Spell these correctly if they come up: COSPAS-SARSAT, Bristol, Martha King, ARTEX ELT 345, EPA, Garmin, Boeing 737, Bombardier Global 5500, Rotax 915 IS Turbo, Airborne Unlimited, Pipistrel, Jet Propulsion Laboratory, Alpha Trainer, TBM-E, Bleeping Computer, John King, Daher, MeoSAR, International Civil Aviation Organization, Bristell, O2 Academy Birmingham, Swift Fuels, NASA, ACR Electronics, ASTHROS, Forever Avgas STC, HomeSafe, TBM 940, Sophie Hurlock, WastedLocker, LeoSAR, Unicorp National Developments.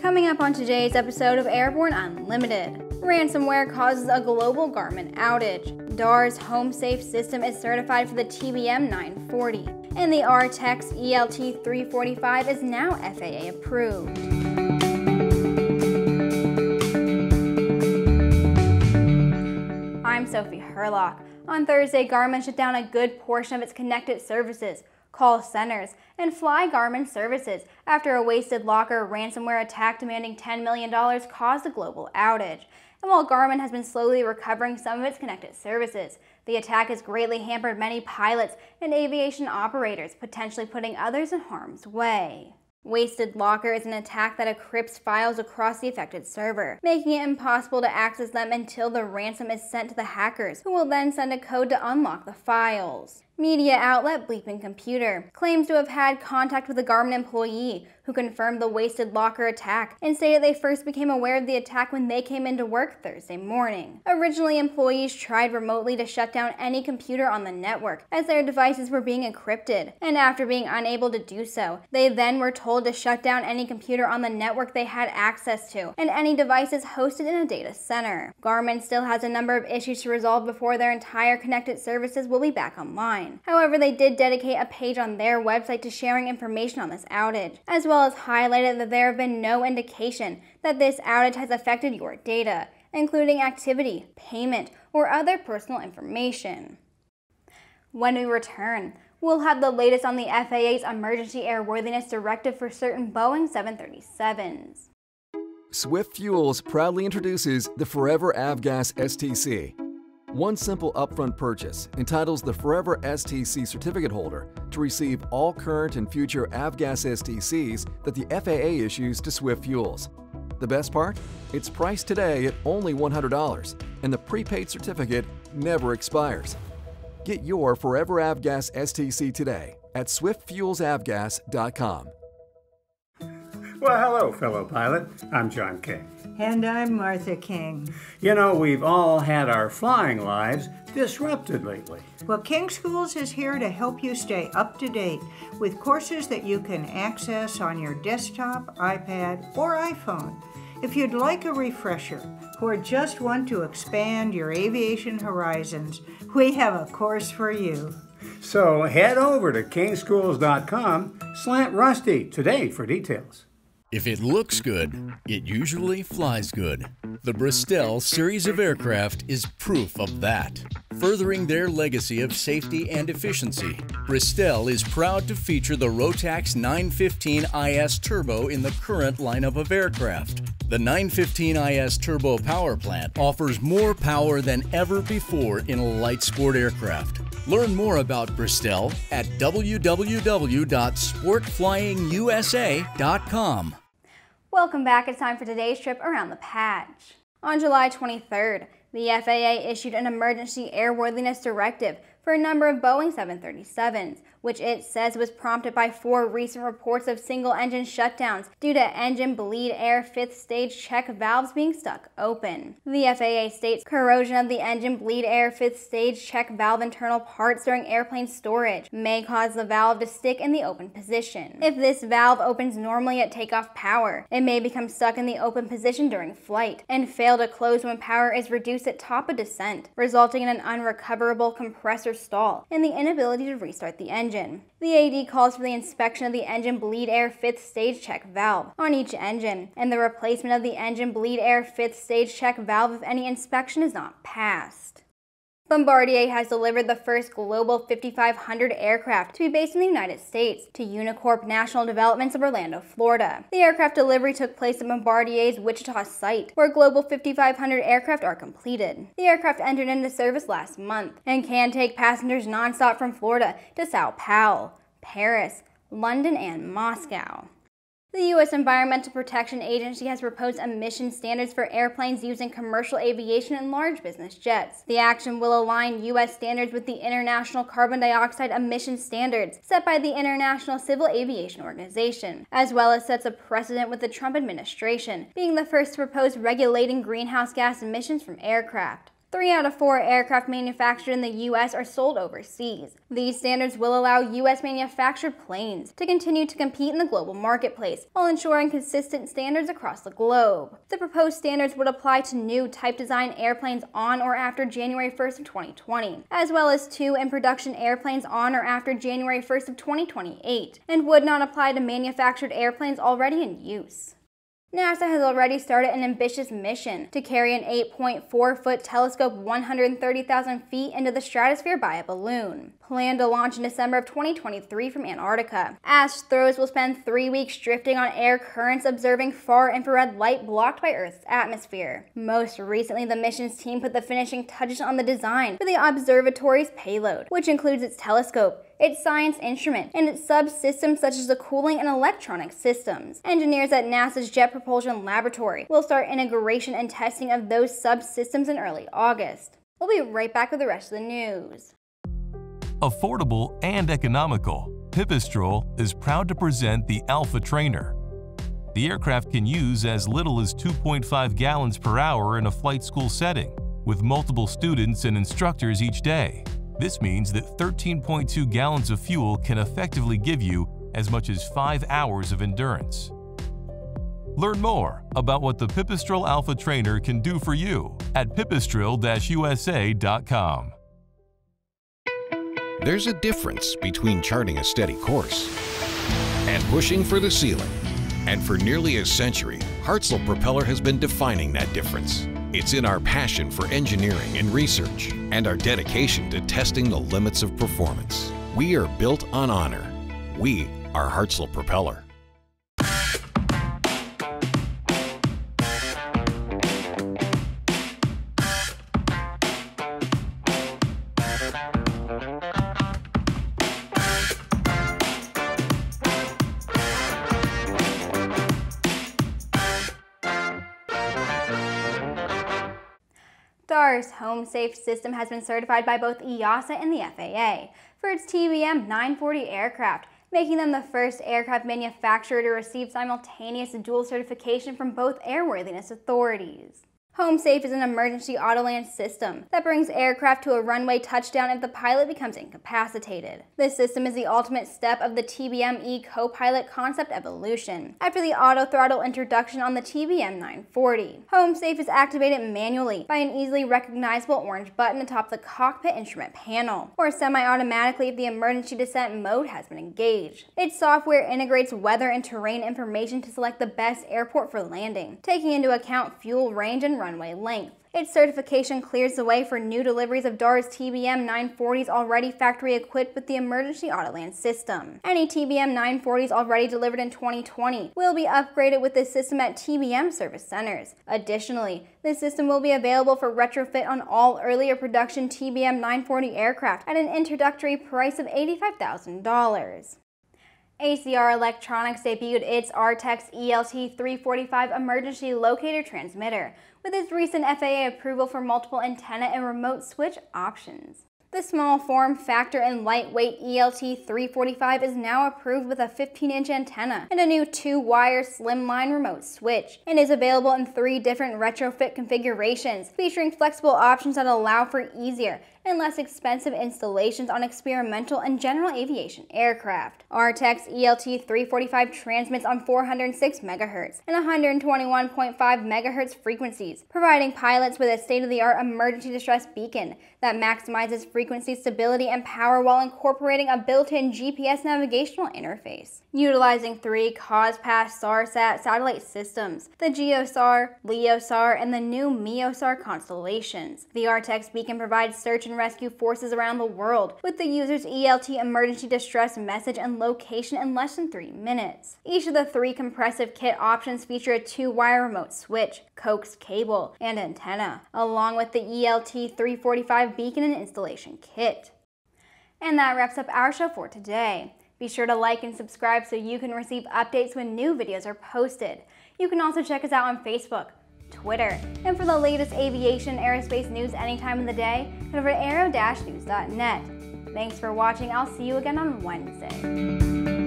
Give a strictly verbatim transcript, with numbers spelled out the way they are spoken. Coming up on today's episode of Airborne Unlimited, ransomware causes a global Garmin outage, D A R's HomeSafe system is certified for the T B M nine forty, and the ARTEX E L T three forty-five is now F A A approved. I'm Sophie Hurlock. On Thursday, Garmin shut down a good portion of its connected services, call centers, and Fly Garmin services after a WastedLocker ransomware attack demanding ten million dollars caused a global outage. And while Garmin has been slowly recovering some of its connected services, the attack has greatly hampered many pilots and aviation operators, potentially putting others in harm's way. WastedLocker is an attack that encrypts files across the affected server, making it impossible to access them until the ransom is sent to the hackers, who will then send a code to unlock the files. Media outlet Bleeping Computer claims to have had contact with a Garmin employee who confirmed the WastedLocker attack and stated they first became aware of the attack when they came into work Thursday morning. Originally, employees tried remotely to shut down any computer on the network as their devices were being encrypted, and after being unable to do so, they then were told to shut down any computer on the network they had access to and any devices hosted in a data center. Garmin still has a number of issues to resolve before their entire connected services will be back online. However, they did dedicate a page on their website to sharing information on this outage, as well as highlighted that there have been no indication that this outage has affected your data, including activity, payment, or other personal information. When we return, we'll have the latest on the F A A's Emergency Airworthiness Directive for certain Boeing seven thirty-sevens. Swift Fuels proudly introduces the Forever Avgas S T C. One simple upfront purchase entitles the Forever S T C certificate holder to receive all current and future Avgas S T Cs that the F A A issues to Swift Fuels. The best part? It's priced today at only one hundred dollars, and the prepaid certificate never expires. Get your Forever Avgas S T C today at swift fuels avgas dot com. Well, hello, fellow pilot. I'm John King. And I'm Martha King. You know, we've all had our flying lives disrupted lately. Well, King Schools is here to help you stay up to date with courses that you can access on your desktop, iPad, or iPhone. If you'd like a refresher or just want to expand your aviation horizons, we have a course for you. So head over to king schools dot com slash rusty today for details. If it looks good, it usually flies good. The Bristell series of aircraft is proof of that. Furthering their legacy of safety and efficiency, Bristell is proud to feature the Rotax nine fifteen I S Turbo in the current lineup of aircraft. The nine fifteen I S Turbo power plant offers more power than ever before in a light sport aircraft. Learn more about Bristell at w w w dot sport flying u s a dot com. Welcome back. It's time for today's trip around the patch. On July twenty-third, the F A A issued an Emergency Airworthiness Directive for a number of Boeing seven thirty-sevens, which it says was prompted by four recent reports of single-engine shutdowns due to engine bleed air fifth-stage check valves being stuck open. The F A A states corrosion of the engine bleed air fifth-stage check valve internal parts during airplane storage may cause the valve to stick in the open position. If this valve opens normally at takeoff power, it may become stuck in the open position during flight and fail to close when power is reduced at top of descent, resulting in an unrecoverable compressor stall and the inability to restart the engine. The A D calls for the inspection of the engine bleed air fifth stage check valve on each engine and the replacement of the engine bleed air fifth stage check valve if any inspection is not passed. Bombardier has delivered the first Global fifty-five hundred aircraft to be based in the United States to Unicorp National Developments of Orlando, Florida. The aircraft delivery took place at Bombardier's Wichita site, where Global fifty-five hundred aircraft are completed. The aircraft entered into service last month and can take passengers nonstop from Florida to Sao Paulo, Paris, London, and Moscow. The U S Environmental Protection Agency has proposed emission standards for airplanes used in commercial aviation and large business jets. The action will align U S standards with the international carbon dioxide emission standards set by the International Civil Aviation Organization, as well as sets a precedent with the Trump administration being the first to propose regulating greenhouse gas emissions from aircraft. Three out of four aircraft manufactured in the U S are sold overseas. These standards will allow U S manufactured planes to continue to compete in the global marketplace while ensuring consistent standards across the globe. The proposed standards would apply to new type design airplanes on or after January first of twenty twenty, as well as two in production airplanes on or after January first of twenty twenty-eight, and would not apply to manufactured airplanes already in use. NASA has already started an ambitious mission to carry an eight point four foot telescope one hundred thirty thousand feet into the stratosphere by a balloon, planned to launch in December of twenty twenty-three from Antarctica. ASTHROS will spend three weeks drifting on air currents observing far-infrared light blocked by Earth's atmosphere. Most recently, the mission's team put the finishing touches on the design for the observatory's payload, which includes its telescope, its science instrument, and its subsystems such as the cooling and electronic systems. Engineers at NASA's Jet Propulsion Laboratory will start integration and testing of those subsystems in early August. We'll be right back with the rest of the news. Affordable and economical, Pipistrel is proud to present the Alpha Trainer. The aircraft can use as little as two point five gallons per hour in a flight school setting, with multiple students and instructors each day. This means that thirteen point two gallons of fuel can effectively give you as much as five hours of endurance. Learn more about what the Pipistrel Alpha Trainer can do for you at pipistrel dash u s a dot com. There's a difference between charting a steady course and pushing for the ceiling. And for nearly a century, Hartzell Propeller has been defining that difference. It's in our passion for engineering and research and our dedication to testing the limits of performance. We are built on honor. We are Hartzell Propeller. Daher's HomeSafe system has been certified by both EASA and the F A A for its T B M nine forty aircraft, making them the first aircraft manufacturer to receive simultaneous dual certification from both airworthiness authorities. HomeSafe is an emergency autoland system that brings aircraft to a runway touchdown if the pilot becomes incapacitated. This system is the ultimate step of the T B M E co-pilot concept evolution, after the auto-throttle introduction on the T B M nine forty. HomeSafe is activated manually by an easily recognizable orange button atop the cockpit instrument panel, or semi-automatically if the emergency descent mode has been engaged. Its software integrates weather and terrain information to select the best airport for landing, taking into account fuel range and runway length. Its certification clears the way for new deliveries of Daher's T B M nine forties already factory equipped with the emergency autoland system. Any T B M nine forties already delivered in twenty twenty will be upgraded with this system at T B M service centers. Additionally, this system will be available for retrofit on all earlier production T B M nine forty aircraft at an introductory price of eighty-five thousand dollars. A C R Electronics debuted its ARTEX E L T three forty-five emergency locator transmitter with its recent F A A approval for multiple antenna and remote switch options. The small form factor and lightweight E L T three forty-five is now approved with a fifteen inch antenna and a new two wire slimline remote switch, and is available in three different retrofit configurations, featuring flexible options that allow for easier and less expensive installations on experimental and general aviation aircraft. ARTEX E L T three forty-five transmits on four hundred six megahertz and one twenty-one point five megahertz frequencies, providing pilots with a state-of-the-art emergency distress beacon that maximizes frequency stability and power while incorporating a built-in G P S navigational interface. Utilizing three COSPAS-SARSAT satellite systems, the GeoSAR, LeoSAR, and the new MeoSAR constellations, the ARTEX beacon provides search and rescue forces around the world with the user's E L T emergency distress message and location in less than three minutes. Each of the three compressive kit options feature a two wire remote switch, coax cable, and antenna, along with the E L T three forty-five beacon and installation kit. And that wraps up our show for today. Be sure to like and subscribe so you can receive updates when new videos are posted. You can also check us out on Facebook, Twitter, and for the latest aviation and aerospace news any time of the day, head over to aero dash news dot net. Thanks for watching. I'll see you again on Wednesday.